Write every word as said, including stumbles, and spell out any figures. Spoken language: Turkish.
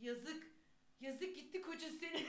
Yazık. Yazık gitti koca seni.